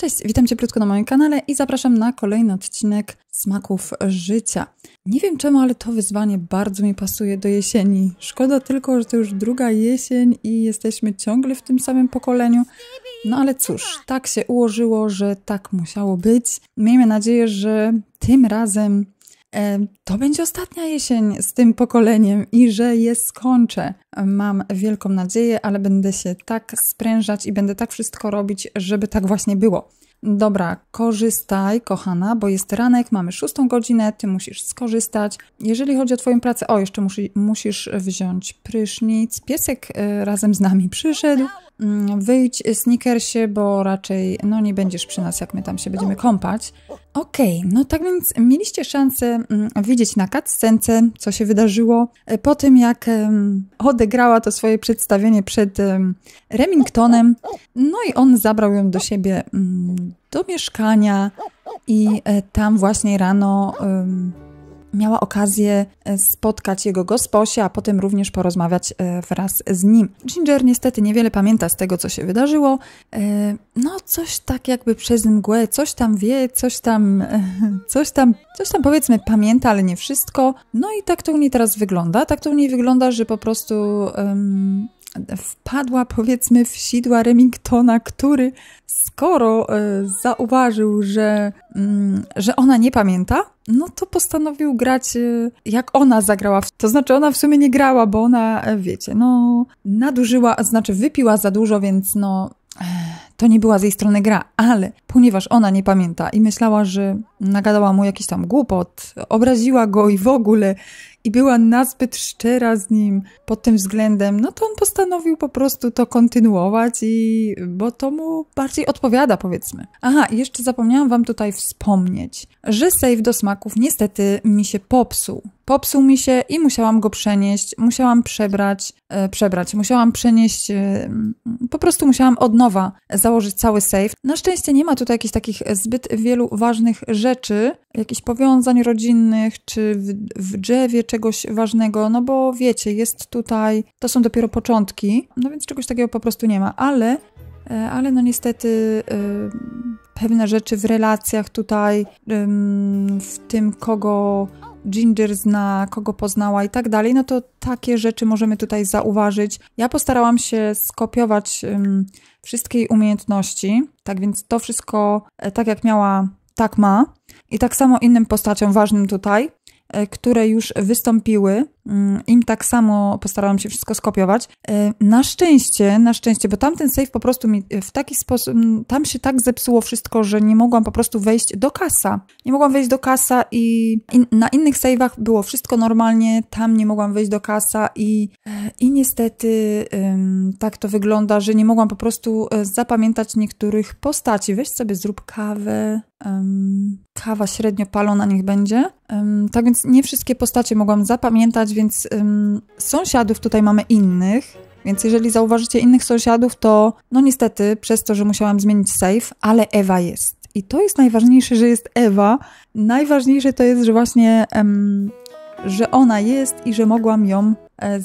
Cześć, witam Cię krótko na moim kanale i zapraszam na kolejny odcinek Smaków Życia. Nie wiem czemu, ale to wyzwanie bardzo mi pasuje do jesieni. Szkoda tylko, że to już druga jesień i jesteśmy ciągle w tym samym pokoleniu. No ale cóż, tak się ułożyło, że tak musiało być. Miejmy nadzieję, że tym razem to będzie ostatnia jesień z tym pokoleniem i że je skończę. Mam wielką nadzieję, ale będę się tak sprężać i będę tak wszystko robić, żeby tak właśnie było. Dobra, korzystaj, kochana, bo jest ranek, mamy 6. godzinę, ty musisz skorzystać. Jeżeli chodzi o twoją pracę, o, jeszcze musisz wziąć prysznic. Piesek razem z nami przyszedł. Wyjdź, snickersie, bo raczej no nie będziesz przy nas, jak my tam się będziemy kąpać. Okej, no tak więc mieliście szansę widzieć na cutscence, co się wydarzyło po tym, jak odegrała to swoje przedstawienie przed Remingtonem. No i on zabrał ją do siebie do mieszkania i tam właśnie rano miała okazję spotkać jego gosposia, a potem również porozmawiać wraz z nim. Ginger niestety niewiele pamięta z tego, co się wydarzyło. No coś tak jakby przez mgłę, coś tam wie, coś tam powiedzmy pamięta, ale nie wszystko. No i tak to u niej teraz wygląda. Tak to u niej wygląda, że po prostu wpadła powiedzmy w sidła Remingtona, który skoro zauważył, że ona nie pamięta, no to postanowił grać jak ona zagrała. To znaczy ona w sumie nie grała, bo ona, wiecie, no nadużyła, znaczy wypiła za dużo, więc no to nie była z jej strony gra, ale ponieważ ona nie pamięta i myślała, że nagadała mu jakiś tam głupot, obraziła go i w ogóle i była nazbyt szczera z nim pod tym względem, no to on postanowił po prostu to kontynuować i bo to mu bardziej odpowiada, powiedzmy. Aha, jeszcze zapomniałam wam tutaj wspomnieć, że save do smaków niestety mi się popsuł. Popsuł mi się i musiałam go przenieść, musiałam przenieść, po prostu musiałam od nowa założyć cały save. Na szczęście nie ma tutaj jakichś takich zbyt wielu ważnych rzeczy, jakichś powiązań rodzinnych, czy w drzewie czegoś ważnego, no bo wiecie, jest tutaj, to są dopiero początki, no więc czegoś takiego po prostu nie ma, ale no niestety pewne rzeczy w relacjach tutaj, w tym kogo Ginger zna, kogo poznała i tak dalej, no to takie rzeczy możemy tutaj zauważyć. Ja postarałam się skopiować wszystkie jej umiejętności, tak więc to wszystko tak jak miała, tak ma. I tak samo innym postaciom ważnym tutaj, które już wystąpiły, im tak samo postarałam się wszystko skopiować. Na szczęście, bo tamten save po prostu mi w taki sposób, tam się tak zepsuło wszystko, że nie mogłam po prostu wejść do kasa. Nie mogłam wejść do kasa i na innych save'ach było wszystko normalnie, tam nie mogłam wejść do kasa i niestety tak to wygląda, że nie mogłam po prostu zapamiętać niektórych postaci. Weź sobie zrób kawę. Kawa średnio palona niech będzie. Tak więc nie wszystkie postacie mogłam zapamiętać, więc sąsiadów tutaj mamy innych, więc jeżeli zauważycie innych sąsiadów, to no niestety przez to, że musiałam zmienić save, ale Ewa jest. I to jest najważniejsze, że jest Ewa. Najważniejsze to jest, że właśnie że ona jest i że mogłam ją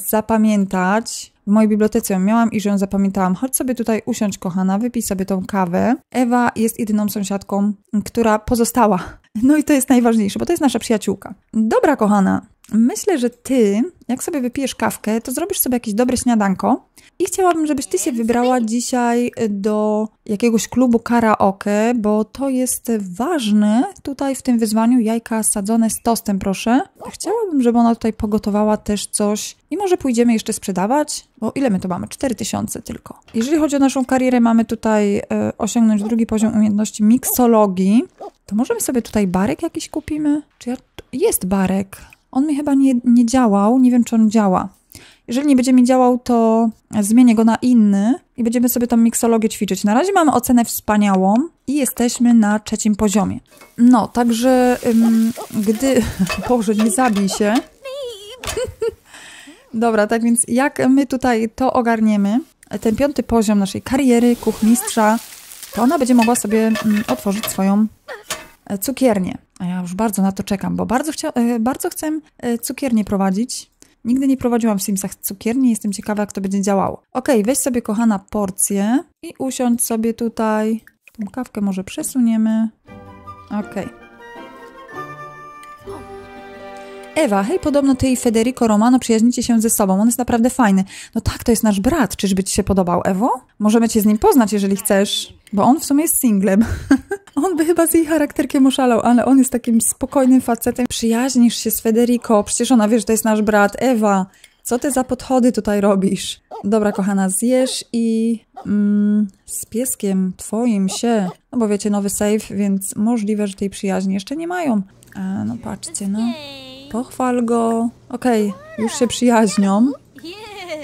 zapamiętać. W mojej bibliotece ją miałam i że ją zapamiętałam. Chodź sobie tutaj usiądź, kochana, wypij sobie tą kawę. Ewa jest jedyną sąsiadką, która pozostała. No i to jest najważniejsze, bo to jest nasza przyjaciółka. Dobra, kochana, myślę, że ty, jak sobie wypijesz kawkę, to zrobisz sobie jakieś dobre śniadanko i chciałabym, żebyś ty się wybrała dzisiaj do jakiegoś klubu karaoke, bo to jest ważne tutaj w tym wyzwaniu. Jajka sadzone z tostem, proszę. Chciałabym, żeby ona tutaj pogotowała też coś i może pójdziemy jeszcze sprzedawać, bo ile my to mamy? 4000 tylko. Jeżeli chodzi o naszą karierę, mamy tutaj osiągnąć 2. poziom umiejętności miksologii. To możemy sobie tutaj barek jakiś kupimy? Czy ja... Jest barek. On mi chyba nie działał, nie wiem, czy on działa. Jeżeli nie będzie mi działał, to zmienię go na inny i będziemy sobie tą miksologię ćwiczyć. Na razie mamy ocenę wspaniałą i jesteśmy na 3. poziomie. No, także gdy... Boże, nie zabij się. Dobra, tak więc jak my tutaj to ogarniemy, ten 5. poziom naszej kariery kuchmistrza, to ona będzie mogła sobie otworzyć swoją cukiernię. A ja już bardzo na to czekam, bo bardzo chcę cukiernię prowadzić. Nigdy nie prowadziłam w Simsach cukierni, jestem ciekawa, jak to będzie działało. Okej, weź sobie, kochana, porcję i usiądź sobie tutaj. Tą kawkę może przesuniemy. Okej. Ewa, hej, podobno ty i Federico Romano przyjaźnicie się ze sobą. On jest naprawdę fajny. No tak, to jest nasz brat. Czyżby ci się podobał, Ewo? Możemy cię z nim poznać, jeżeli chcesz. Bo on w sumie jest singlem. On by chyba z jej charakterkiem oszalał, ale on jest takim spokojnym facetem. Przyjaźnisz się z Federico. Przecież ona wie, że to jest nasz brat. Ewa, co ty za podchody tutaj robisz? Dobra, kochana, zjesz i... z pieskiem twoim się... No bo wiecie, nowy save, więc możliwe, że tej przyjaźni jeszcze nie mają. A, no patrzcie, no. Pochwal go. Okej, już się przyjaźnią.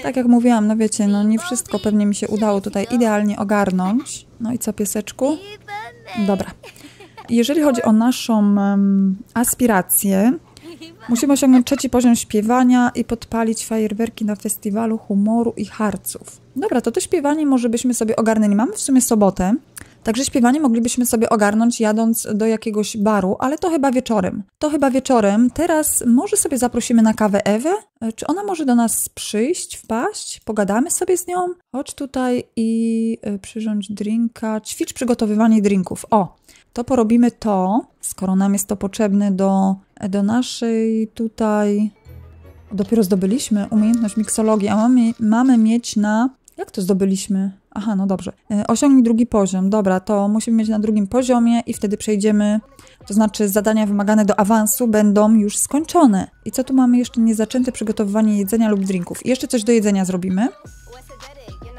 Tak jak mówiłam, no wiecie, no nie wszystko pewnie mi się udało tutaj idealnie ogarnąć. No i co, pieseczku? Dobra. Jeżeli chodzi o naszą aspirację, musimy osiągnąć 3. poziom śpiewania i podpalić fajerwerki na festiwalu humoru i harców. Dobra, to śpiewanie może byśmy sobie ogarnęli. Mamy w sumie sobotę. Także śpiewanie moglibyśmy sobie ogarnąć jadąc do jakiegoś baru, ale to chyba wieczorem. Teraz może sobie zaprosimy na kawę Ewę? Czy ona może do nas przyjść, wpaść? Pogadamy sobie z nią? Chodź tutaj i przyrządź drinka. Ćwicz przygotowywanie drinków. O, to porobimy to, skoro nam jest to potrzebne do naszej tutaj... Dopiero zdobyliśmy umiejętność miksologii, a mamy mieć na... Jak to zdobyliśmy? Aha, no dobrze. Osiągnij 2. poziom. Dobra, to musimy mieć na 2. poziomie i wtedy przejdziemy, to znaczy zadania wymagane do awansu będą już skończone. I co tu mamy jeszcze? Niezaczęte przygotowywanie jedzenia lub drinków. I jeszcze coś do jedzenia zrobimy.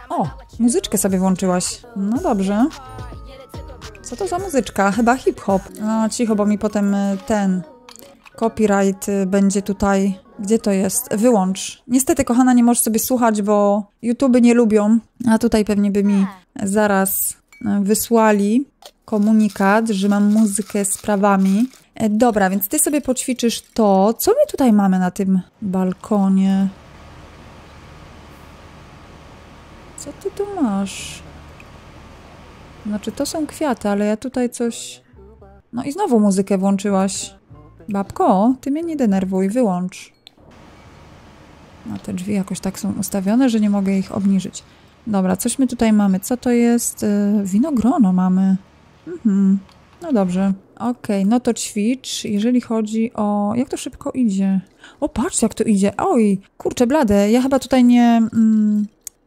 O, muzyczkę sobie włączyłaś. No dobrze. Co to za muzyczka? Chyba hip-hop. No cicho, bo mi potem ten copyright będzie tutaj... Gdzie to jest? Wyłącz. Niestety, kochana, nie możesz sobie słuchać, bo YouTube nie lubią. A tutaj pewnie by mi zaraz wysłali komunikat, że mam muzykę z prawami. Dobra, więc ty sobie poćwiczysz to. Co my tutaj mamy na tym balkonie? Co ty tu masz? Znaczy, to są kwiaty, ale ja tutaj coś... No i znowu muzykę włączyłaś. Babko, ty mnie nie denerwuj, wyłącz. No, te drzwi jakoś tak są ustawione, że nie mogę ich obniżyć. Dobra, coś my tutaj mamy. Co to jest? Winogrono mamy. No dobrze. Okej, no to ćwicz. Jeżeli chodzi o... Jak to szybko idzie? O, patrz jak to idzie. Oj, kurczę blade. Ja chyba tutaj nie...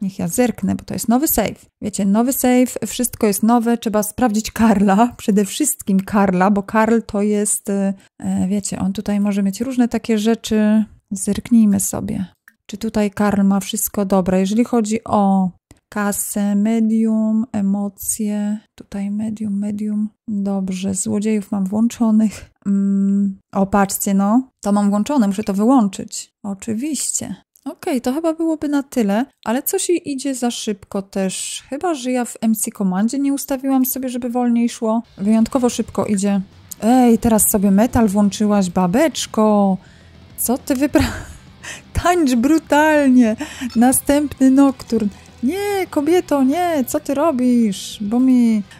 Niech ja zerknę, bo to jest nowy save. Wiecie, nowy save, wszystko jest nowe, trzeba sprawdzić Karla, przede wszystkim Karla, bo Karl to jest, wiecie, on tutaj może mieć różne takie rzeczy. Zerknijmy sobie, czy tutaj Karl ma wszystko dobre. Jeżeli chodzi o kasę, medium, emocje, tutaj medium. Dobrze, złodziejów mam włączonych. O, patrzcie, no, to mam włączone, muszę to wyłączyć. Oczywiście. Okej, to chyba byłoby na tyle, ale coś jej idzie za szybko też. Chyba, że ja w MC Komandzie nie ustawiłam sobie, żeby wolniej szło. Wyjątkowo szybko idzie. Ej, teraz sobie metal włączyłaś, babeczko. Co ty Tańcz brutalnie. Następny nocturn. Nie, kobieto, nie, co ty robisz?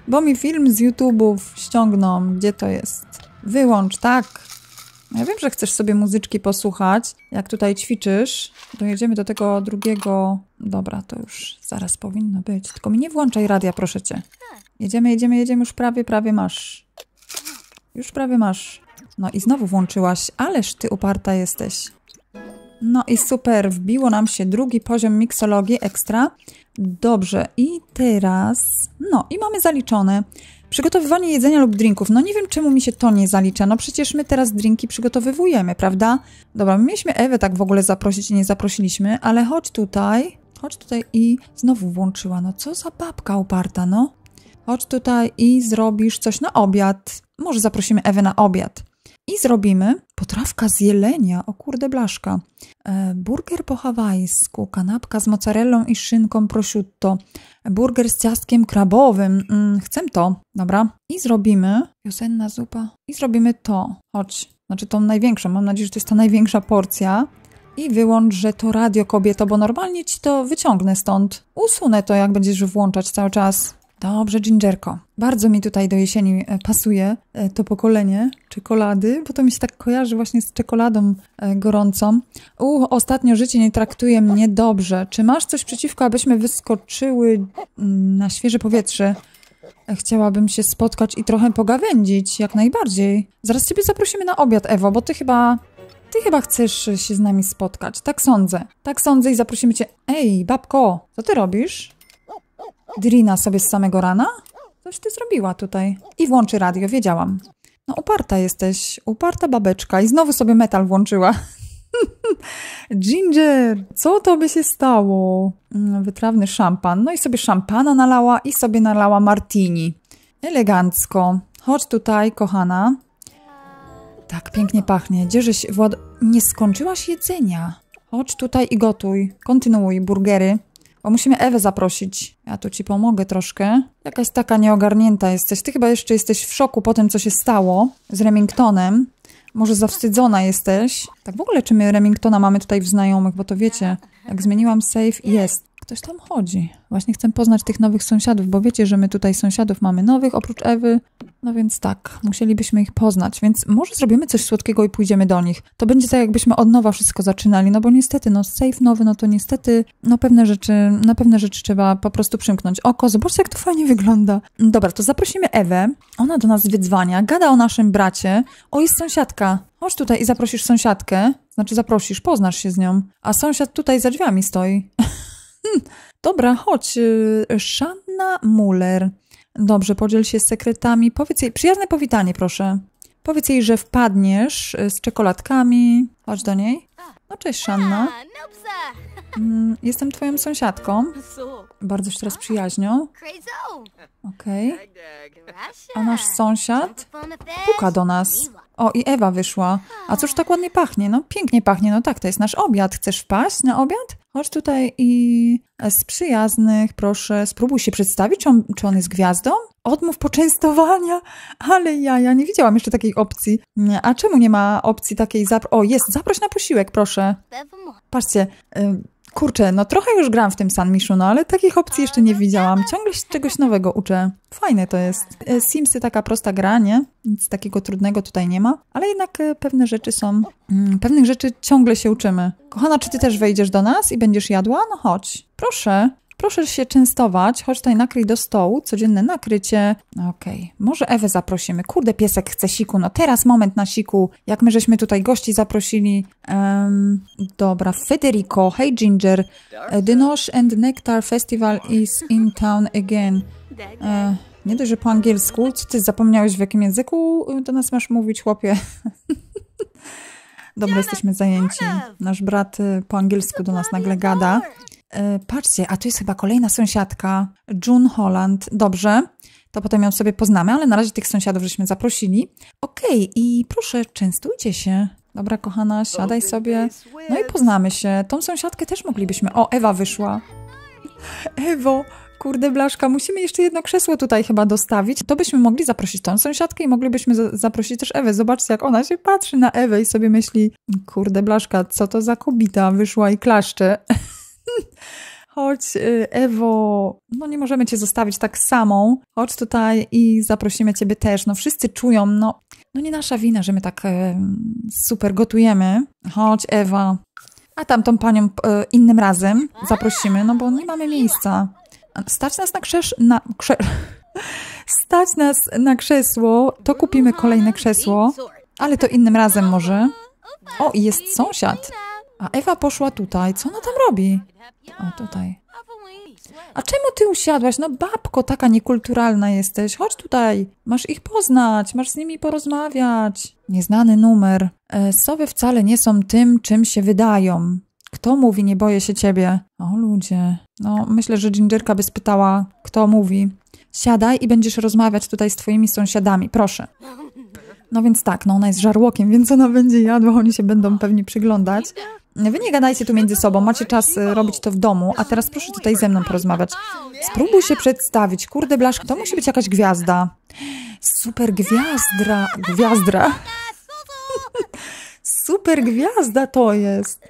Bo mi film z YouTube'ów ściągną. Gdzie to jest? Wyłącz, tak. Ja wiem, że chcesz sobie muzyczki posłuchać, jak tutaj ćwiczysz. Dojedziemy do tego drugiego... Dobra, to już zaraz powinno być. Tylko mi nie włączaj radia, proszę cię. Jedziemy. Już prawie masz. No i znowu włączyłaś. Ależ ty uparta jesteś. No i super. Wbiło nam się 2. poziom miksologii ekstra. Dobrze. I teraz... No i mamy zaliczone... Przygotowywanie jedzenia lub drinków. No nie wiem, czemu mi się to nie zalicza. No przecież my teraz drinki przygotowywujemy, prawda? Dobra, my mieliśmy Ewę tak w ogóle zaprosić i nie zaprosiliśmy, ale chodź tutaj. I znowu włączyła. No co za babka uparta, no. Chodź tutaj i zrobisz coś na obiad. Może zaprosimy Ewę na obiad. I zrobimy potrawka z jelenia. O kurde blaszka. Burger po hawajsku. Kanapka z mozzarellą i szynką prosciutto. Burger z ciastkiem krabowym. Chcę to. Dobra. I zrobimy... Wiosenna zupa. I zrobimy to. Chodź. Znaczy tą największą. Mam nadzieję, że to jest ta największa porcja. I wyłącz, że to radio, kobieto, bo normalnie ci to wyciągnę stąd. Usunę to, jak będziesz włączać cały czas. Dobrze, Gingerko. Bardzo mi tutaj do jesieni pasuje to pokolenie czekolady, bo to mi się tak kojarzy właśnie z czekoladą gorącą. Ostatnio życie nie traktuje mnie dobrze. Czy masz coś przeciwko, abyśmy wyskoczyły na świeże powietrze? Chciałabym się spotkać i trochę pogawędzić, jak najbardziej. Zaraz ciebie zaprosimy na obiad, Ewo, bo ty chyba chcesz się z nami spotkać. Tak sądzę. Tak sądzę i zaprosimy cię... Ej, babko, co ty robisz? Drina sobie z samego rana? Coś ty zrobiła tutaj. I włączy radio, wiedziałam. No uparta jesteś, uparta babeczka. I znowu sobie metal włączyła. Ginger, co tobie się stało? Wytrawny szampan. No i sobie szampana nalała i sobie nalała martini. Elegancko. Chodź tutaj, kochana. Tak, pięknie pachnie. Dzierżyś, Wład... Nie skończyłaś jedzenia. Chodź tutaj i gotuj. Kontynuuj, burgery. Bo musimy Ewę zaprosić. Ja tu ci pomogę troszkę. Jakaś taka nieogarnięta jesteś. Ty chyba jeszcze jesteś w szoku po tym, co się stało z Remingtonem. Może zawstydzona jesteś. Tak w ogóle, czy my Remingtona mamy tutaj w znajomych? Bo to wiecie, jak zmieniłam save, jest. Ktoś tam chodzi. Właśnie chcę poznać tych nowych sąsiadów, bo wiecie, że my tutaj sąsiadów mamy nowych, oprócz Ewy. No więc tak, musielibyśmy ich poznać. Więc może zrobimy coś słodkiego i pójdziemy do nich. To będzie tak, jakbyśmy od nowa wszystko zaczynali. No bo niestety, no save nowy, no to niestety, no pewne rzeczy, na pewne rzeczy trzeba po prostu przymknąć oko. Zobaczcie, jak to fajnie wygląda. Dobra, to zaprosimy Ewę. Ona do nas wydzwania, gada o naszym bracie. O, jest sąsiadka. Chodź tutaj i zaprosisz sąsiadkę. Znaczy zaprosisz, poznasz się z nią. A sąsiad tutaj za drzwiami stoi. Dobra, chodź. Shanna Müller. Dobrze, podziel się z sekretami. Powiedz jej, przyjazne powitanie, proszę. Powiedz jej, że wpadniesz z czekoladkami. Chodź do niej. No cześć, Shanna. Jestem twoją sąsiadką. Bardzo się teraz przyjaźnią. Okej. Okay. A nasz sąsiad puka do nas. O, i Ewa wyszła. A cóż tak ładnie pachnie? No pięknie pachnie. No tak, to jest nasz obiad. Chcesz wpaść na obiad? Chodź tutaj i z przyjaznych, proszę, spróbuj się przedstawić, czy on jest gwiazdą? Odmów poczęstowania, ale ja nie widziałam jeszcze takiej opcji. A czemu nie ma opcji takiej? O, jest, zaproś na posiłek, proszę. Patrzcie, kurczę, no trochę już gram w tym San Myshuno, ale takich opcji jeszcze nie widziałam. Ciągle się czegoś nowego uczę. Fajne to jest. Simsy, taka prosta gra, nie? Nic takiego trudnego tutaj nie ma, ale jednak pewne rzeczy są... Pewnych rzeczy ciągle się uczymy. Kochana, czy ty też wejdziesz do nas i będziesz jadła? No chodź. Proszę. Proszę się częstować. Chodź tutaj, nakryj do stołu. Codzienne nakrycie. Okej. Może Ewę zaprosimy. Kurde, piesek chce siku. No teraz moment na siku. Jak my żeśmy tutaj gości zaprosili. Dobra. Federico. Hey Ginger. The Nosh and Nectar Festival is in town again. Nie dość, że po angielsku. Co ty zapomniałeś, w jakim języku do nas masz mówić, chłopie? Dobra, jesteśmy zajęci. Nasz brat po angielsku do nas nagle gada. Patrzcie, a tu jest chyba kolejna sąsiadka. June Holland. Dobrze, to potem ją sobie poznamy, ale na razie tych sąsiadów żeśmy zaprosili. Okej, i proszę, częstujcie się. Dobra, kochana, siadaj sobie. No i poznamy się. Tą sąsiadkę też moglibyśmy... O, Ewa wyszła. Ewo... Kurde blaszka, musimy jeszcze jedno krzesło tutaj chyba dostawić. To byśmy mogli zaprosić tą sąsiadkę i moglibyśmy zaprosić też Ewę. Zobaczcie, jak ona się patrzy na Ewę i sobie myśli, kurde blaszka, co to za kobita wyszła i klaszcze. Chodź, Ewo, no nie możemy cię zostawić tak samą. Chodź tutaj i zaprosimy ciebie też. No wszyscy czują, no nie nasza wina, że my tak super gotujemy. Chodź, Ewa. A tamtą panią innym razem zaprosimy, no bo nie mamy miejsca. Stać nas na krzesło, to kupimy kolejne krzesło, ale to innym razem może. O, i jest sąsiad. A Ewa poszła tutaj. Co ona tam robi? O, tutaj. A czemu ty usiadłaś? No babko, taka niekulturalna jesteś. Chodź tutaj. Masz ich poznać, masz z nimi porozmawiać. Nieznany numer. Sowy wcale nie są tym, czym się wydają. Kto mówi, nie boję się ciebie? O ludzie. No, myślę, że Gingerka by spytała, kto mówi. Siadaj i będziesz rozmawiać tutaj z twoimi sąsiadami, proszę. No więc tak, no ona jest żarłokiem, więc ona będzie jadła, oni się będą pewnie przyglądać. Wy nie gadajcie tu między sobą, macie czas robić to w domu, a teraz proszę tutaj ze mną porozmawiać. Spróbuj się przedstawić, kurde blaszka, to musi być jakaś gwiazda. Super gwiazdra, gwiazdra. Super gwiazda to jest.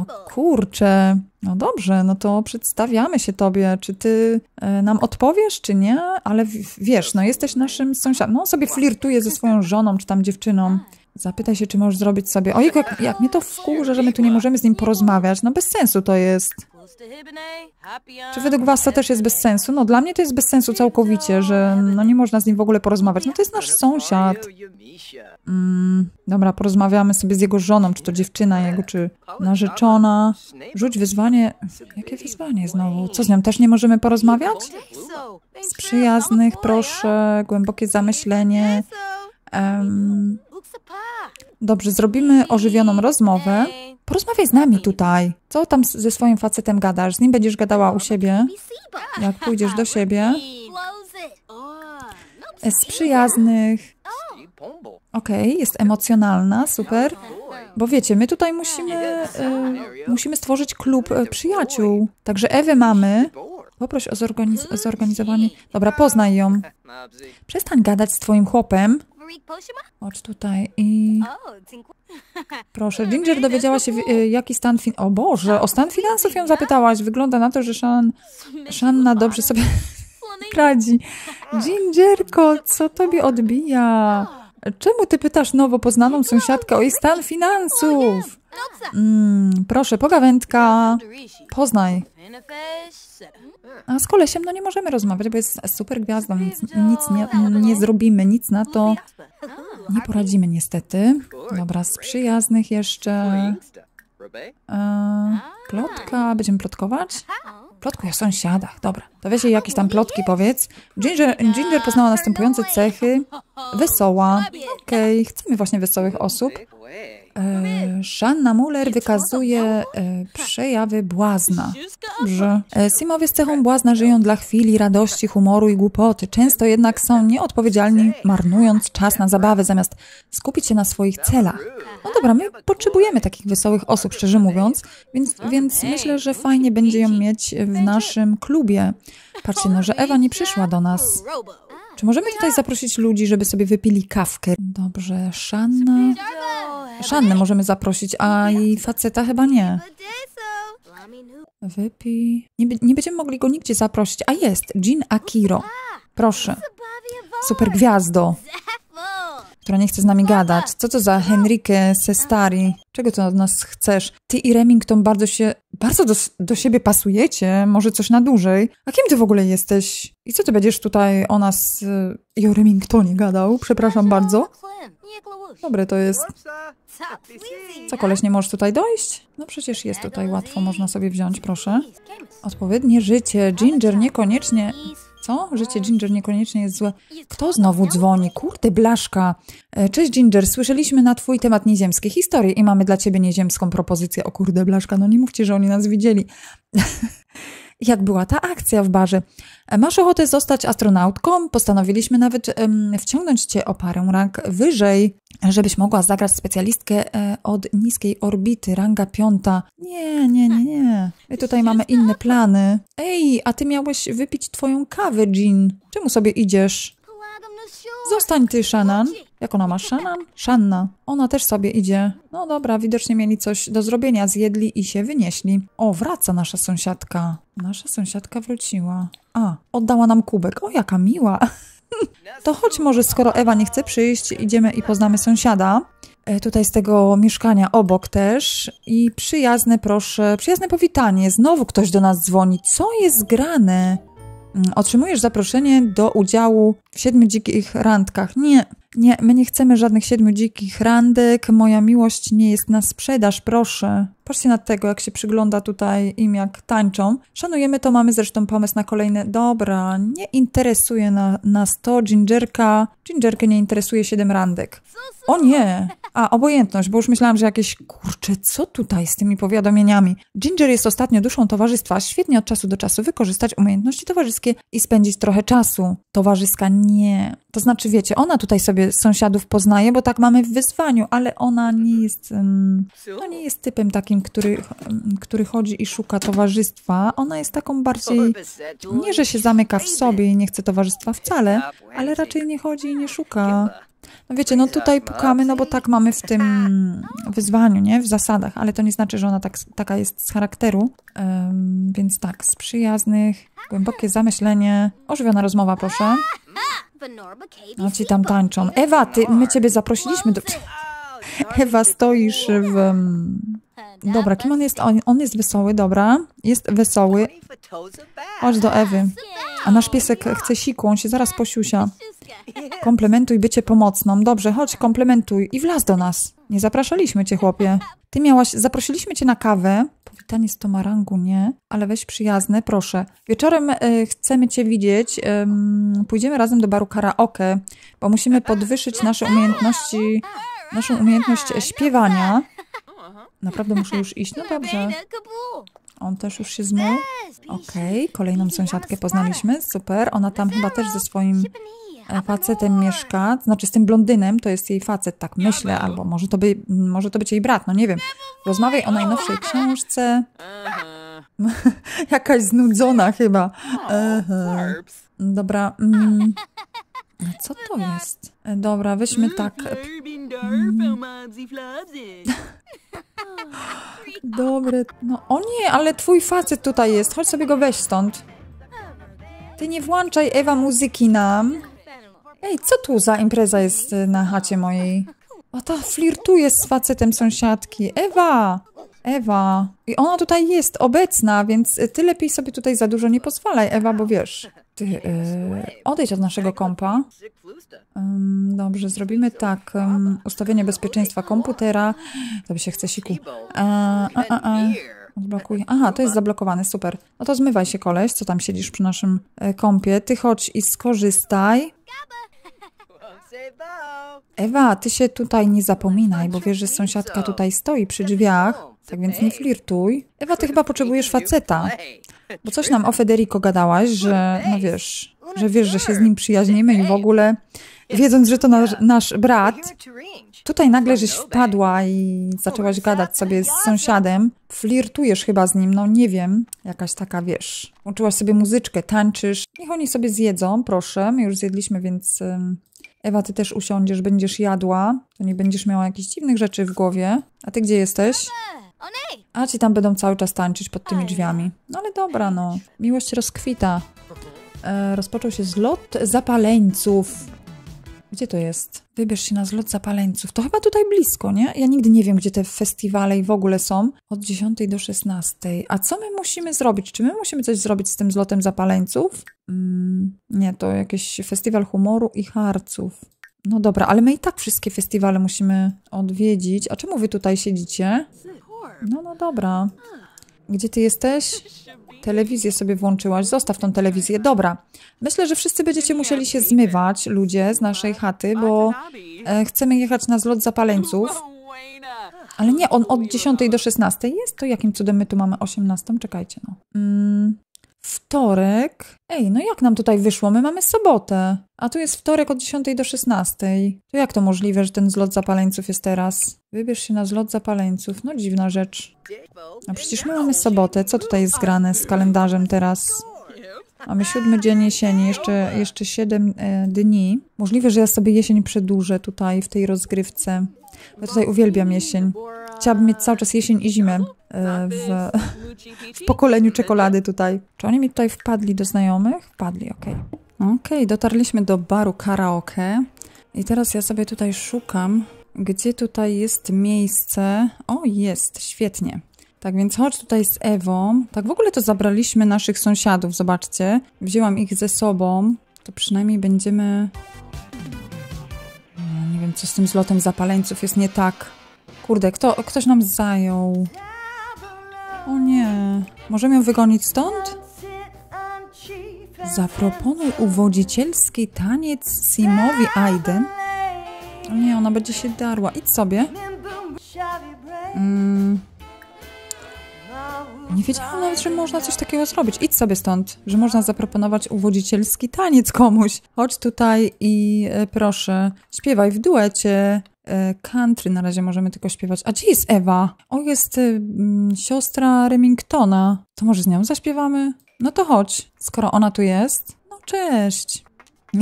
O kurczę, no dobrze, no to przedstawiamy się tobie, czy ty nam odpowiesz, czy nie, ale wiesz, no jesteś naszym sąsiadem, no on sobie flirtuje ze swoją żoną, czy tam dziewczyną, Zapytaj się, czy możesz zrobić sobie... Ojej, jak mnie to wkurza, że my tu nie możemy z nim porozmawiać. No bez sensu to jest. Czy według was to też jest bez sensu? No dla mnie to jest bez sensu całkowicie, że no nie można z nim w ogóle porozmawiać. No to jest nasz sąsiad. Dobra, porozmawiamy sobie z jego żoną, czy to dziewczyna jego, czy narzeczona. Rzuć wyzwanie. Jakie wyzwanie znowu? Co z nią? Też nie możemy porozmawiać? Z przyjaznych, proszę. Głębokie zamyślenie. Dobrze, zrobimy ożywioną rozmowę. Porozmawiaj z nami tutaj. Co tam ze swoim facetem gadasz? Z nim będziesz gadała u siebie, jak pójdziesz do siebie. Z przyjaznych. Okej, jest emocjonalna, super. Bo wiecie, my tutaj musimy stworzyć klub przyjaciół. Także Ewę mamy. Poproś o zorganizowanie... Dobra, poznaj ją. Przestań gadać z twoim chłopem. Chodź tutaj i... Proszę, Ginger dowiedziała się, jaki stan... O Boże, o stan finansów ją zapytałaś. Wygląda na to, że Shanna dobrze sobie radzi. Gingerko, co tobie odbija? Czemu ty pytasz nowo poznaną sąsiadkę o jej stan finansów? Proszę, pogawędka. Poznaj. A z kolesiem no nie możemy rozmawiać, bo jest super gwiazdą, więc nic nie zrobimy, nic na to nie poradzimy niestety. Dobra, z przyjaznych jeszcze. Plotka, będziemy plotkować? Plotkuj o sąsiadach, dobra. To wiecie, jakieś tam plotki powiedz. Ginger poznała następujące cechy. Wesoła, okej, chcemy właśnie wesołych osób. Shanna Müller wykazuje przejawy błazna. Dobrze. Simowie z cechą błazna żyją dla chwili, radości, humoru i głupoty. Często jednak są nieodpowiedzialni, marnując czas na zabawę, zamiast skupić się na swoich celach. No dobra, my potrzebujemy takich wesołych osób, szczerze mówiąc, więc myślę, że fajnie będzie ją mieć w naszym klubie. Patrzcie, no, że Ewa nie przyszła do nas. Czy możemy tutaj zaprosić ludzi, żeby sobie wypili kawkę? Dobrze, Shannę możemy zaprosić, a i faceta chyba nie. Wypij... Nie będziemy mogli go nigdzie zaprosić. A jest, Jin Akiro. Proszę. Super gwiazdo, która nie chce z nami gadać. Co to za Henrique Sestari? Czego to od nas chcesz? Ty i Remington bardzo do siebie pasujecie. Może coś na dłużej. A kim ty w ogóle jesteś? I co ty będziesz tutaj o nas i o Remingtonie gadał? Przepraszam bardzo. Dobre to jest. Co, koleś, nie możesz tutaj dojść? No przecież jest tutaj łatwo, można sobie wziąć, proszę. Odpowiednie życie. Ginger niekoniecznie... Co? Życie Ginger niekoniecznie jest złe. Kto znowu dzwoni? Kurde, blaszka. Cześć Ginger, słyszeliśmy na twój temat nieziemskie historie i mamy dla ciebie nieziemską propozycję. O kurde, blaszka, no nie mówcie, że oni nas widzieli. Jak była ta akcja w barze? Masz ochotę zostać astronautką? Postanowiliśmy nawet wciągnąć cię o parę rang wyżej, żebyś mogła zagrać specjalistkę od niskiej orbity, ranga 5. Nie. My tutaj mamy inne plany. Ej, a ty miałeś wypić twoją kawę, Jean. Czemu sobie idziesz? Zostań ty, Shanna. Jak ona ma? Shanna. Ona też sobie idzie. No dobra, widocznie mieli coś do zrobienia. Zjedli i się wynieśli. O, wraca nasza sąsiadka. Nasza sąsiadka wróciła. A, oddała nam kubek. O, jaka miła. To choć może, skoro Ewa nie chce przyjść, idziemy i poznamy sąsiada. Tutaj z tego mieszkania obok też. I przyjazne, proszę. Przyjazne powitanie. Znowu ktoś do nas dzwoni. Co jest grane? Otrzymujesz zaproszenie do udziału w 7 dzikich randkach. Nie, my nie chcemy żadnych 7 dzikich randek. Moja miłość nie jest na sprzedaż, proszę. Patrzcie na tego, jak się przygląda tutaj im, jak tańczą. Szanujemy to, mamy zresztą pomysł na kolejne. Dobra, nie interesuje nas to. Gingerkę nie interesuje 7 randek. O nie! A, obojętność, bo już myślałam, że jakieś... Kurczę, co tutaj z tymi powiadomieniami? Ginger jest ostatnio duszą towarzystwa. Świetnie od czasu do czasu wykorzystać umiejętności towarzyskie i spędzić trochę czasu. Towarzyska nie. To znaczy, wiecie, ona tutaj sobie sąsiadów poznaje, bo tak mamy w wyzwaniu, ale ona nie jest... no nie jest typem takim, który chodzi i szuka towarzystwa. Ona jest taką bardziej, nie że się zamyka w sobie i nie chce towarzystwa wcale, ale raczej nie chodzi i nie szuka. No wiecie, no tutaj pukamy, no bo tak mamy w tym wyzwaniu, nie? W zasadach, ale to nie znaczy, że ona taka jest z charakteru. Więc tak, z przyjaznych, głębokie zamyślenie, ożywiona rozmowa, proszę. No ci tam tańczą. Ewa, my ciebie zaprosiliśmy do... Ewa, stoisz w... Dobra, kim on jest? On jest wesoły, dobra. Jest wesoły. Chodź do Ewy. A nasz piesek chce siku, on się zaraz posiusia. Komplementuj bycie pomocną. Dobrze, chodź, komplementuj. I wlazł do nas. Nie zapraszaliśmy cię, chłopie. Ty miałaś... Zaprosiliśmy cię na kawę. Powitanie z tomarangu, nie? Ale weź przyjazne, proszę. Wieczorem chcemy cię widzieć. Pójdziemy razem do baru karaoke, bo musimy podwyższyć nasze umiejętności... Naszą umiejętność śpiewania. Naprawdę muszę już iść? No dobrze. On też już się zmył. Okej, kolejną sąsiadkę poznaliśmy. Super. Ona tam chyba też ze swoim facetem mieszka. Znaczy z tym blondynem, to jest jej facet, tak myślę. Albo może to być jej brat, no nie wiem. Rozmawiaj o najnowszej książce. Jakaś znudzona chyba. Dobra. Co to jest? Dobra, weźmy tak... Dobre... No, o nie, ale twój facet tutaj jest. Chodź sobie go weź stąd. Ty nie włączaj, Ewa, muzyki nam. Ej, co tu za impreza jest na chacie mojej? O, ta flirtuje z facetem sąsiadki. Ewa! Ewa! I ona tutaj jest obecna, więc ty lepiej sobie tutaj za dużo nie pozwalaj, Ewa, bo wiesz... Ty, odejdź od naszego kompa. Dobrze, zrobimy tak. Ustawienie bezpieczeństwa komputera. To by się chce siku. Odblokuj. Aha, to jest zablokowane, super. No to zmywaj się, koleś, co tam siedzisz przy naszym kompie. Ty chodź i skorzystaj. Ewa, ty się tutaj nie zapominaj, bo wiesz, że sąsiadka tutaj stoi przy drzwiach. Tak więc nie flirtuj. Ewa, ty chyba potrzebujesz faceta. Bo coś nam o Federico gadałaś, że no wiesz, że się z nim przyjaźnimy i w ogóle, wiedząc, że to nasz brat, tutaj nagle żeś wpadła i zaczęłaś gadać sobie z sąsiadem. Flirtujesz chyba z nim, no nie wiem, jakaś taka, wiesz, uczyłaś sobie muzyczkę, tańczysz. Niech oni sobie zjedzą, proszę, my już zjedliśmy, więc Ewa, ty też usiądziesz, będziesz jadła, to nie będziesz miała jakichś dziwnych rzeczy w głowie. A ty gdzie jesteś? A ci tam będą cały czas tańczyć pod tymi drzwiami. No ale dobra, no. Miłość rozkwita. Rozpoczął się zlot zapaleńców. Gdzie to jest? Wybierz się na zlot zapaleńców. To chyba tutaj blisko, nie? Ja nigdy nie wiem, gdzie te festiwale i w ogóle są. Od 10 do 16. A co my musimy zrobić? Czy my musimy coś zrobić z tym zlotem zapaleńców? Nie, to jakiś festiwal humoru i harców. No dobra, ale my i tak wszystkie festiwale musimy odwiedzić. A czemu wy tutaj siedzicie? No, no dobra. Gdzie ty jesteś? Telewizję sobie włączyłaś. Zostaw tą telewizję. Dobra. Myślę, że wszyscy będziecie musieli się zmywać, ludzie, z naszej chaty, bo chcemy jechać na zlot zapaleńców. Ale nie, on od 10 do 16 jest. To jakim cudem my tu mamy 18? Czekajcie, no. Wtorek. Ej, no jak nam tutaj wyszło? My mamy sobotę. A tu jest wtorek od 10 do 16. To jak to możliwe, że ten zlot zapaleńców jest teraz? Wybierz się na zlot zapaleńców. No dziwna rzecz. A przecież my mamy sobotę. Co tutaj jest grane z kalendarzem teraz? Mamy 7 dzień jesieni. Jeszcze 7 dni. Możliwe, że ja sobie jesień przedłużę tutaj w tej rozgrywce. Ja tutaj uwielbiam jesień. Chciałabym mieć cały czas jesień i zimę w pokoleniu czekolady tutaj. Czy oni mi tutaj wpadli do znajomych? Wpadli, okej. Okej, dotarliśmy do baru karaoke. I teraz ja sobie tutaj szukam, gdzie tutaj jest miejsce. O, jest, świetnie. Tak więc chodź tutaj z Ewą. Tak w ogóle to zabraliśmy naszych sąsiadów, zobaczcie. Wzięłam ich ze sobą. To przynajmniej będziemy... Nie wiem, co z tym zlotem zapaleńców jest nie tak. Kurde, ktoś nam zajął. O nie. Możemy ją wygonić stąd? Zaproponuj uwodzicielski taniec Simowi Aiden. O nie, ona będzie się darła. Idź sobie. Nie wiedziałam nawet, że można coś takiego zrobić. Idź sobie stąd, że można zaproponować uwodzicielski taniec komuś. Chodź tutaj i proszę, śpiewaj w duecie. Country na razie możemy tylko śpiewać. A gdzie jest Ewa? O, jest siostra Remingtona. To może z nią zaśpiewamy? No to chodź, skoro ona tu jest. No cześć.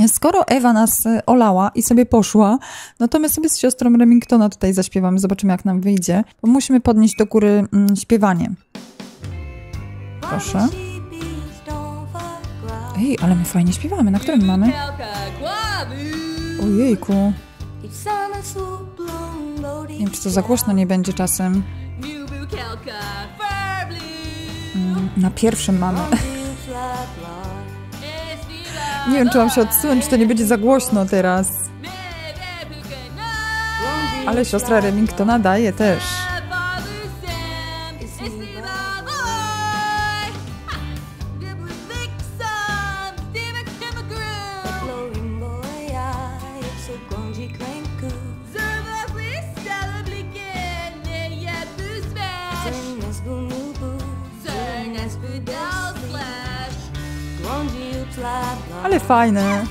Skoro Ewa nas olała i sobie poszła, no to my sobie z siostrą Remingtona tutaj zaśpiewamy. Zobaczymy, jak nam wyjdzie. Bo musimy podnieść do góry śpiewanie. Proszę. Ej, ale my fajnie śpiewamy. Na którym mamy? Ojejku. Nie wiem, czy to za głośno nie będzie czasem. Na pierwszym mamy. Nie wiem, czy mam się odsunąć, czy to nie będzie za głośno teraz. Ale siostra Remingtona daje też. Ale fajne.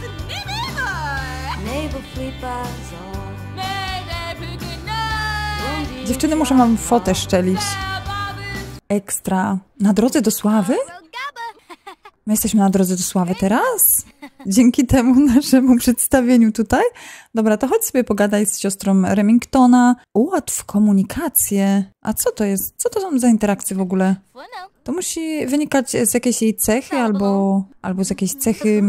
Dziewczyny muszą wam fotę szczelić. Ekstra. Na drodze do sławy? My jesteśmy na drodze do sławy teraz? Dzięki temu naszemu przedstawieniu tutaj? Dobra, to chodź sobie pogadaj z siostrą Remingtona. Ułatw komunikację. A co to jest? Co to są za interakcje w ogóle? To musi wynikać z jakiejś jej cechy albo z jakiejś cechy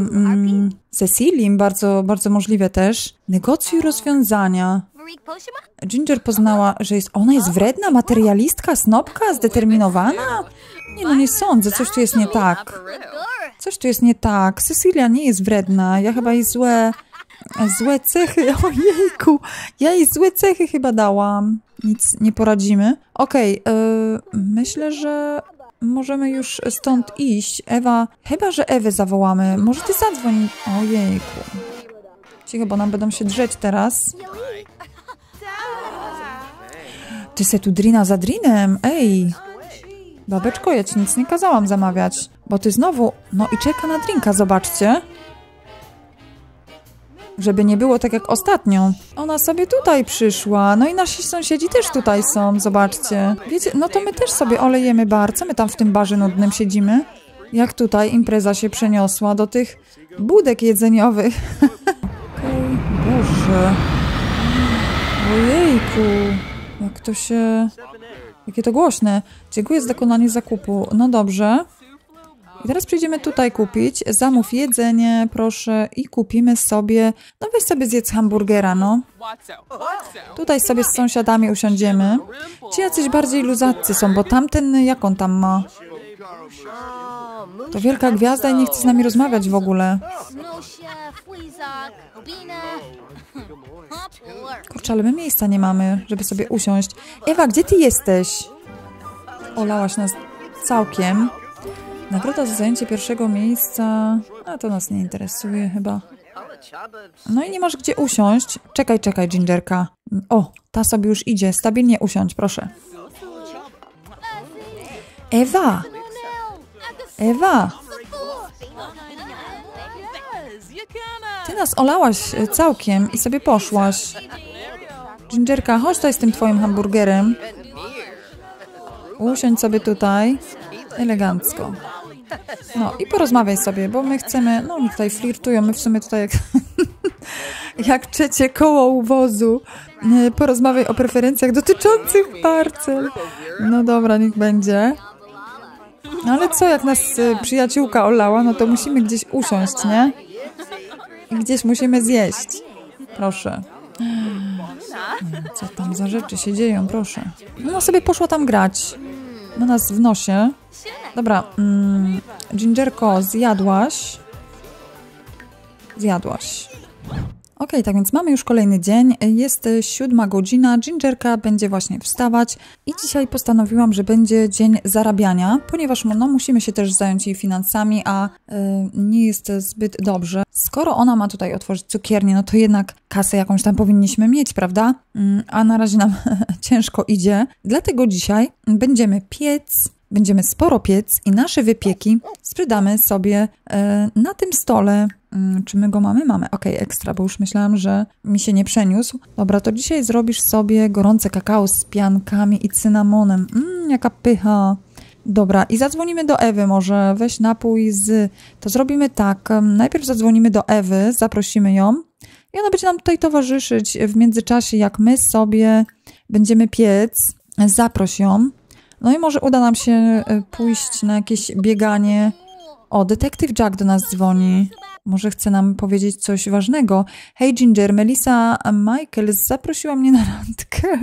Cecily, bardzo, bardzo możliwe też. Negocjuj rozwiązania. Ginger poznała, że ona jest wredna, materialistka, snobka, zdeterminowana? Nie, no nie sądzę, coś tu jest nie tak. Coś tu jest nie tak. Cecilia nie jest wredna, ja chyba jej złe cechy, ojejku, ja jej złe cechy chyba dałam. Nic, nie poradzimy. Okej, myślę, że możemy już stąd iść. Ewa, chyba że Ewę zawołamy. Może ty zadzwoń. Ojejku. Cicho, bo nam będą się drzeć teraz. Ty se tu drina za drinem, ej. Babeczko, ja ci nic nie kazałam zamawiać. Bo ty znowu... No i czeka na drinka, zobaczcie. Żeby nie było tak jak ostatnio. Ona sobie tutaj przyszła. No i nasi sąsiedzi też tutaj są, zobaczcie. Wiecie, no to my też sobie olejemy bar. Co my tam w tym barze nudnym siedzimy? Jak tutaj impreza się przeniosła do tych budek jedzeniowych. Okej, Boże. Ojejku. Jak to się... Jakie to głośne. Dziękuję za dokonanie zakupu. No dobrze. I teraz przyjdziemy tutaj kupić. Zamów jedzenie, proszę. I kupimy sobie... No weź sobie zjedz hamburgera, no. Tutaj sobie z sąsiadami usiądziemy. Ci jacyś bardziej luzaccy są, bo tamten... Jak on tam ma? To wielka gwiazda i nie chce z nami rozmawiać w ogóle. Kurczę, ale my miejsca nie mamy, żeby sobie usiąść. Ewa, gdzie ty jesteś? Olałaś nas całkiem. Nagroda za zajęcie pierwszego miejsca... A to nas nie interesuje chyba. No i nie masz gdzie usiąść. Czekaj, czekaj, Gingerka. O, ta sobie już idzie. Stabilnie usiądź, proszę. Ewa! Ewa! Ty nas olałaś całkiem i sobie poszłaś. Gingerka, chodź tutaj z tym twoim hamburgerem. Usiądź sobie tutaj. Elegancko. No i porozmawiaj sobie, bo my chcemy... No oni tutaj flirtują, my w sumie tutaj jak... jak trzecie koło uwozu. Porozmawiaj o preferencjach dotyczących parcel. No dobra, niech będzie. No ale co, jak nas przyjaciółka olała, no to musimy gdzieś usiąść, nie? I gdzieś musimy zjeść. Proszę. Co tam za rzeczy się dzieją, proszę. Ona sobie poszła tam grać. Na nas w nosie. Dobra, Gingerko, zjadłaś. Zjadłaś. Okej, tak więc mamy już kolejny dzień. Jest 7:00. Gingerka będzie właśnie wstawać. I dzisiaj postanowiłam, że będzie dzień zarabiania, ponieważ no, musimy się też zająć jej finansami, a nie jest zbyt dobrze. Skoro ona ma tutaj otworzyć cukiernię, no to jednak kasę jakąś tam powinniśmy mieć, prawda? A na razie nam ciężko idzie. Dlatego dzisiaj będziemy piec. Będziemy sporo piec i nasze wypieki sprzedamy sobie na tym stole. Czy my go mamy? Mamy. Okej, ekstra, bo już myślałam, że mi się nie przeniósł. Dobra, to dzisiaj zrobisz sobie gorące kakao z piankami i cynamonem. Jaka pycha. Dobra, i zadzwonimy do Ewy może. Weź napój z... To zrobimy tak. Najpierw zadzwonimy do Ewy, zaprosimy ją. I ona będzie nam tutaj towarzyszyć w międzyczasie, jak my sobie będziemy piec. Zaproś ją. No i może uda nam się pójść na jakieś bieganie. O, detektyw Jack do nas dzwoni. Może chce nam powiedzieć coś ważnego. Hej Ginger, Melissa Michael zaprosiła mnie na randkę.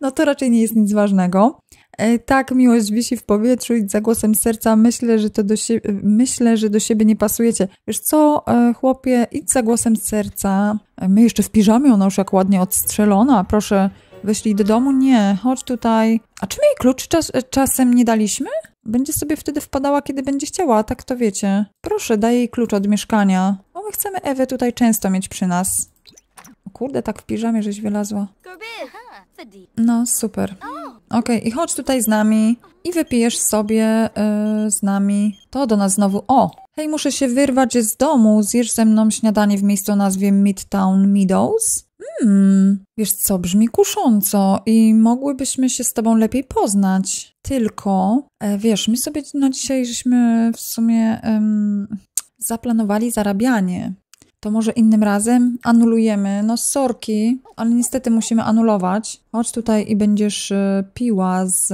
No to raczej nie jest nic ważnego. Tak, miłość wisi w powietrzu i za głosem serca myślę, że do siebie nie pasujecie. Wiesz co, chłopie, idź za głosem serca. My jeszcze w piżamie, ona już jak ładnie odstrzelona. Proszę, wyślij do domu. Nie, chodź tutaj. A czy my jej klucz czasem nie daliśmy? Będzie sobie wtedy wpadała, kiedy będzie chciała, tak to wiecie. Proszę, daj jej klucz od mieszkania. Bo my chcemy Ewę tutaj często mieć przy nas. O kurde, tak w piżamie żeś wylazła. No, super. Okej, i chodź tutaj z nami i wypijesz sobie z nami. To do nas znowu. O! Hej, muszę się wyrwać z domu. Zjesz ze mną śniadanie w miejscu o nazwie Midtown Meadows? Wiesz co, brzmi kusząco i mogłybyśmy się z tobą lepiej poznać. Tylko, wiesz, my sobie na dzisiaj żeśmy w sumie zaplanowali zarabianie. To może innym razem anulujemy. No sorki, ale niestety musimy anulować. Chodź tutaj i będziesz piła z...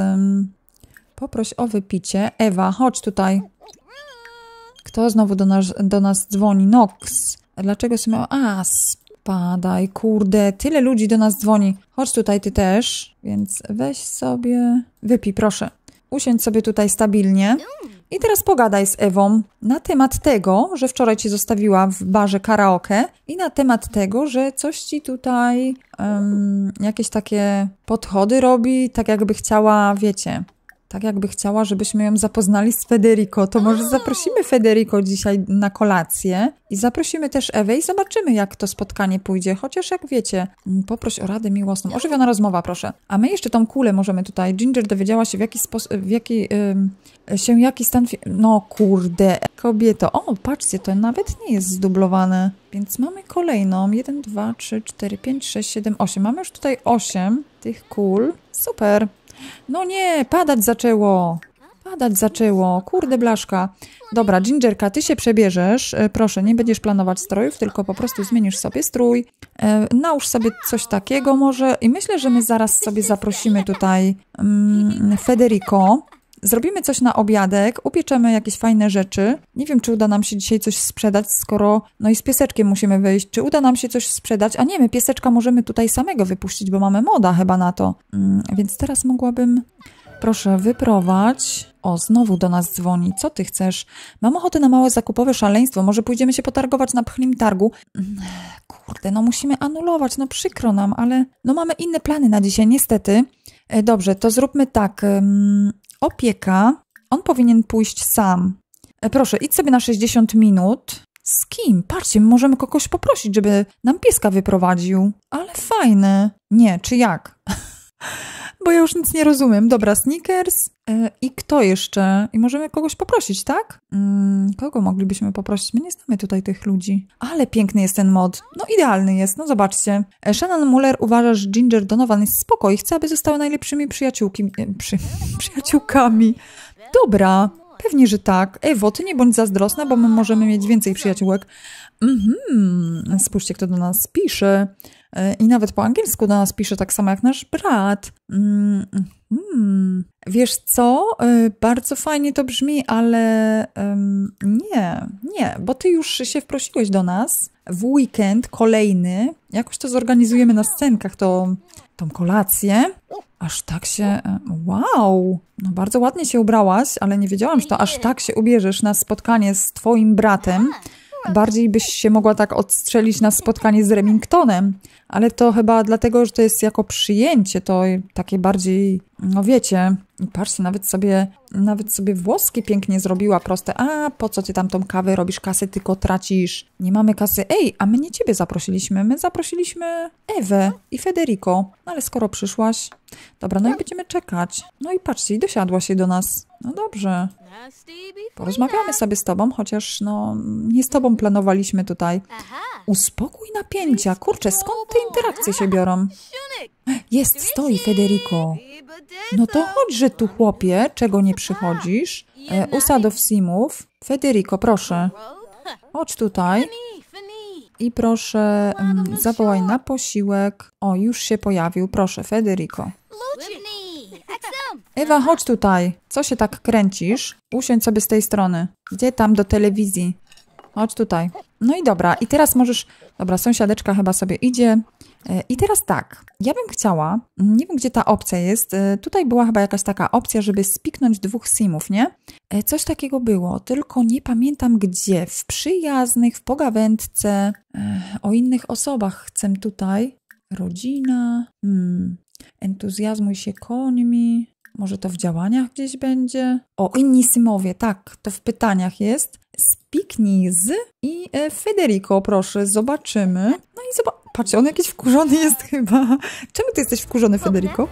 Poproś o wypicie. Ewa, chodź tutaj. Kto znowu do nas dzwoni? Nox. Dlaczego sobie... A, spadaj, kurde. Tyle ludzi do nas dzwoni. Chodź tutaj ty też. Więc weź sobie... Wypij, proszę. Usiądź sobie tutaj stabilnie. I teraz pogadaj z Ewą na temat tego, że wczoraj ci zostawiła w barze karaoke i na temat tego, że coś ci tutaj jakieś takie podchody robi, tak jakby chciała, wiecie, tak jakby chciała, żebyśmy ją zapoznali z Federico. To może zaprosimy Federico dzisiaj na kolację i zaprosimy też Ewę i zobaczymy, jak to spotkanie pójdzie. Chociaż jak wiecie, poproś o radę miłosną. Ożywiona rozmowa, proszę. A my jeszcze tą kulę możemy tutaj. Ginger dowiedziała się, w jaki stan... No kurde, kobieto. O, patrzcie, to nawet nie jest zdublowane. Więc mamy kolejną. 1, 2, 3, 4, 5, 6, 7, 8. Mamy już tutaj 8 tych kul. Super. No nie, padać zaczęło. Padać zaczęło. Kurde blaszka. Dobra, Gingerka, ty się przebierzesz. Proszę, nie będziesz planować strojów, tylko po prostu zmienisz sobie strój. Nałóż sobie coś takiego może. I myślę, że my zaraz sobie zaprosimy tutaj Federico. Zrobimy coś na obiadek, upieczemy jakieś fajne rzeczy. Nie wiem, czy uda nam się dzisiaj coś sprzedać, skoro... No i z pieseczkiem musimy wyjść. Czy uda nam się coś sprzedać? A nie, my pieseczka możemy tutaj samego wypuścić, bo mamy moda chyba na to. Więc teraz mogłabym... Proszę, wyprowadź. O, znowu do nas dzwoni. Co ty chcesz? Mam ochotę na małe zakupowe szaleństwo. Może pójdziemy się potargować na pchlim targu? Kurde, no musimy anulować. No przykro nam, ale... No mamy inne plany na dzisiaj, niestety. Dobrze, to zróbmy tak... Opieka, on powinien pójść sam. Proszę, idź sobie na 60 minut. Z kim? Patrzcie, możemy kogoś poprosić, żeby nam pieska wyprowadził. Ale fajne. Nie, czy jak? Bo ja już nic nie rozumiem. Dobra, Snickers. I kto jeszcze? I możemy kogoś poprosić, tak? Kogo moglibyśmy poprosić? My nie znamy tutaj tych ludzi. Ale piękny jest ten mod. No idealny jest, no zobaczcie. Shanna Müller uważa, że Ginger Donovan jest spoko i chce, aby zostały najlepszymi przyjaciółkami. Dobra, pewnie, że tak. Ewo, ty nie bądź zazdrosna, bo my możemy mieć więcej przyjaciółek. Spójrzcie, kto do nas pisze. I nawet po angielsku do nas pisze, tak samo jak nasz brat. Wiesz co? Bardzo fajnie to brzmi, ale nie, bo ty już się wprosiłeś do nas w weekend kolejny. Jakoś to zorganizujemy na scenkach tą kolację. Aż tak się... Wow! No bardzo ładnie się ubrałaś, ale nie wiedziałam, że to aż tak się ubierzesz na spotkanie z twoim bratem. Bardziej byś się mogła tak odstrzelić na spotkanie z Remingtonem, ale to chyba dlatego, że to jest jako przyjęcie, to takie bardziej, no wiecie, patrzcie, nawet sobie włoski pięknie zrobiła, proste, a po co ty tam tą kawę robisz, kasę tylko tracisz, nie mamy kasy, ej, a my nie ciebie zaprosiliśmy, my zaprosiliśmy Ewę i Federico, no ale skoro przyszłaś, dobra, no i będziemy czekać, no i patrzcie, dosiadła się do nas. No dobrze, porozmawiamy sobie z tobą, chociaż no nie z tobą planowaliśmy tutaj. Uspokój napięcia, kurczę, skąd te interakcje się biorą? Jest, stoi Federico. No to chodźże tu, chłopie, czego nie przychodzisz? Usadów simów. Federico, proszę, chodź tutaj. I proszę, zawołaj na posiłek. O, już się pojawił, proszę, Federico. Ewa, chodź tutaj. Co się tak kręcisz? Usiądź sobie z tej strony. Gdzie tam do telewizji? Chodź tutaj. No i dobra, i teraz możesz... Dobra, sąsiadeczka chyba sobie idzie. I teraz tak, ja bym chciała... Nie wiem, gdzie ta opcja jest. Tutaj była chyba jakaś taka opcja, żeby spiknąć dwóch simów, nie? Coś takiego było, tylko nie pamiętam gdzie. W przyjaznych, w pogawędce, o innych osobach chcę tutaj. Rodzina, entuzjazmuj się końmi. Może to w działaniach gdzieś będzie? O, inni symowie, tak, to w pytaniach jest. Spiknij z i Federico, proszę, zobaczymy. No i zobacz, patrzcie, on jakiś wkurzony jest chyba. Czemu ty jesteś wkurzony, Federico?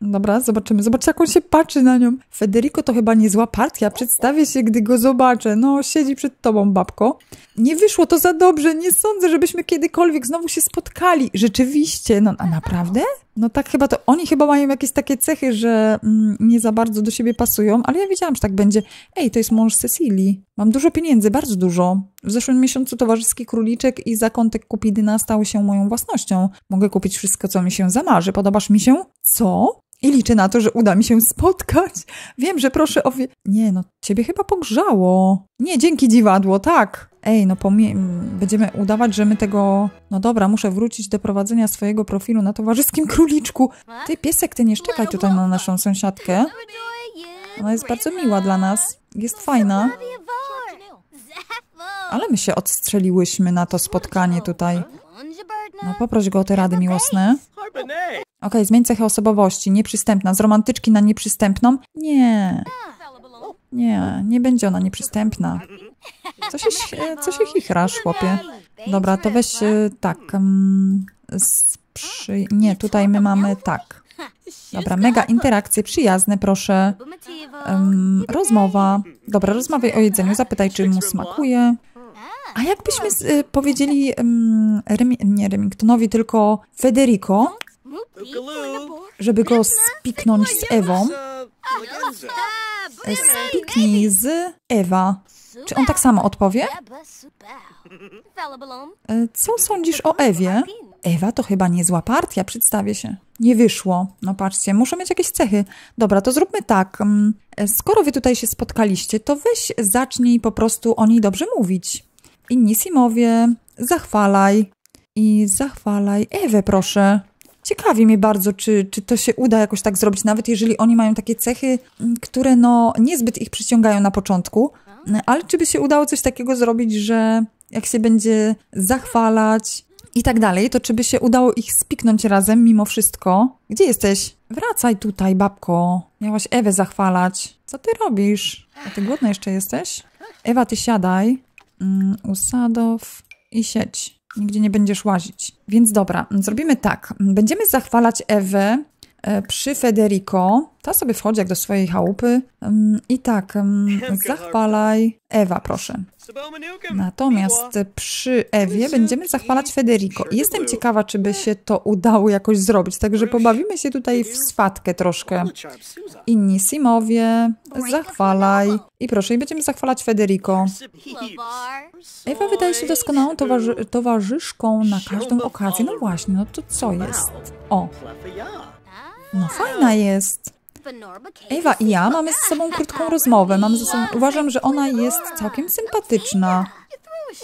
Dobra, zobaczymy. Zobaczcie, jak on się patrzy na nią. Federico to chyba niezła partia. Przedstawię się, gdy go zobaczę. No, siedzi przed tobą, babko. Nie wyszło to za dobrze. Nie sądzę, żebyśmy kiedykolwiek znowu się spotkali. Rzeczywiście. No, a naprawdę? No tak chyba to... Oni chyba mają jakieś takie cechy, że nie za bardzo do siebie pasują, ale ja wiedziałam, że tak będzie. Ej, to jest mąż Cecily. Mam dużo pieniędzy, bardzo dużo. W zeszłym miesiącu towarzyski króliczek i zakątek Kupidyna stały się moją własnością. Mogę kupić wszystko, co mi się zamarzy. Podobasz mi się? Co? I liczę na to, że uda mi się spotkać. Wiem, że proszę o... Nie, no ciebie chyba pogrzało. Nie, dzięki dziwadło, tak. Ej, no będziemy udawać, że my tego... No dobra, muszę wrócić do prowadzenia swojego profilu na towarzyskim króliczku. Ty, piesek, ty nie szczekaj tutaj na naszą sąsiadkę. Ona jest bardzo miła dla nas. Jest fajna. Ale my się odstrzeliłyśmy na to spotkanie tutaj. No poproś go o te rady miłosne. Okej, zmień cechę osobowości. Nieprzystępna. Z romantyczki na nieprzystępną? Nie. Nie, nie będzie ona nieprzystępna. Co się chichrasz, chłopie? Dobra, to weź tak. Nie, tutaj my mamy tak. Dobra, mega interakcje przyjazne, proszę. Rozmowa. Dobra, rozmawiaj o jedzeniu, zapytaj, czy mu smakuje. A jakbyśmy powiedzieli nie Remingtonowi, tylko Federico, żeby go spiknąć z Ewą. Spiknij z Ewa. Czy on tak samo odpowie? Co sądzisz o Ewie? Ewa to chyba niezła partia, przedstawię się. Nie wyszło. No patrzcie, muszę mieć jakieś cechy. Dobra, to zróbmy tak. Skoro wy tutaj się spotkaliście, to weź zacznij po prostu o niej dobrze mówić. Inni simowie, zachwalaj. I zachwalaj Ewę, proszę. Ciekawi mnie bardzo, czy to się uda jakoś tak zrobić, nawet jeżeli oni mają takie cechy, które no niezbyt ich przyciągają na początku, ale czy by się udało coś takiego zrobić, że jak się będzie zachwalać i tak dalej, to czy by się udało ich spiknąć razem mimo wszystko? Gdzie jesteś? Wracaj tutaj, babko. Miałaś Ewę zachwalać. Co ty robisz? A ty głodna jeszcze jesteś? Ewa, ty siadaj. Usadow i siedź. Nigdzie nie będziesz łazić. Więc dobra, zrobimy tak. Będziemy zachwalać Ewę przy Federico. Ta sobie wchodzi jak do swojej chałupy. I tak, zachwalaj Ewa, proszę. Natomiast przy Ewie będziemy zachwalać Federico. Jestem ciekawa, czy by się to udało jakoś zrobić. Także pobawimy się tutaj w swatkę troszkę. Inni simowie, zachwalaj. I proszę, i będziemy zachwalać Federico. Ewa wydaje się doskonałą towarzyszką na każdą okazję. No właśnie, no to co jest? O! No fajna jest. Ewa i ja mamy z sobą krótką rozmowę. Uważam, że ona jest całkiem sympatyczna.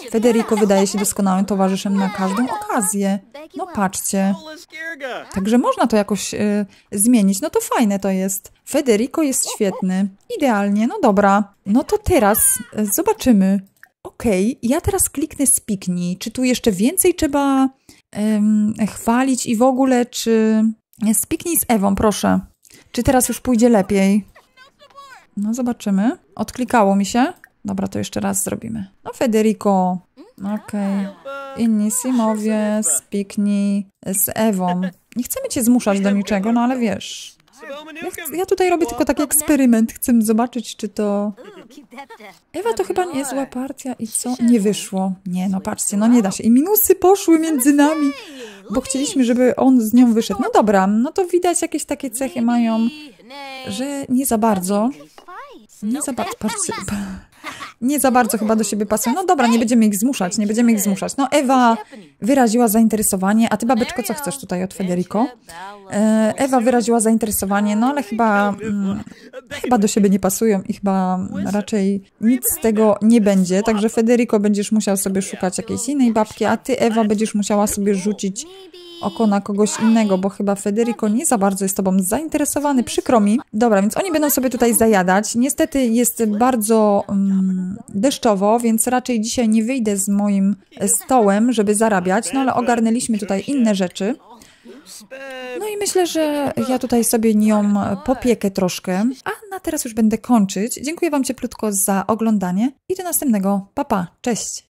Federico wydaje się doskonałym towarzyszem na każdą okazję. No patrzcie. Także można to jakoś zmienić. No to fajne to jest. Federico jest świetny. Idealnie. No dobra. No to teraz zobaczymy. Okej, ja teraz kliknę spiknij. Czy tu jeszcze więcej trzeba chwalić i w ogóle, czy... Spiknij z Ewą, proszę. Czy teraz już pójdzie lepiej? No, zobaczymy. Odklikało mi się. Dobra, to jeszcze raz zrobimy. No, Federico. Okej. Inni simowie, spiknij z Ewą. Nie chcemy cię zmuszać do niczego, no ale wiesz. Ja tutaj robię tylko taki eksperyment. Chcę zobaczyć, czy to... Ewa to chyba niezła partia i co? Nie wyszło. Nie, no patrzcie, no nie da się. I minusy poszły między nami, bo chcieliśmy, żeby on z nią wyszedł. No dobra, no to widać, jakieś takie cechy mają, że nie za bardzo. Nie za bardzo. nie za bardzo chyba do siebie pasują. No dobra, nie będziemy ich zmuszać, nie będziemy ich zmuszać. No Ewa wyraziła zainteresowanie, a ty babeczko, co chcesz tutaj od Federico? Ewa wyraziła zainteresowanie, no ale chyba do siebie nie pasują i chyba raczej nic z tego nie będzie. Także Federico, będziesz musiał sobie szukać jakiejś innej babki, a ty Ewa będziesz musiała sobie rzucić oko na kogoś innego, bo chyba Federico nie za bardzo jest tobą zainteresowany, przykro mi. Dobra, więc oni będą sobie tutaj zajadać. Niestety jest bardzo deszczowo, więc raczej dzisiaj nie wyjdę z moim stołem, żeby zarabiać, no ale ogarnęliśmy tutaj inne rzeczy. No i myślę, że ja tutaj sobie nią popiekę troszkę, a na teraz już będę kończyć. Dziękuję wam cieplutko za oglądanie i do następnego. Pa, pa, cześć!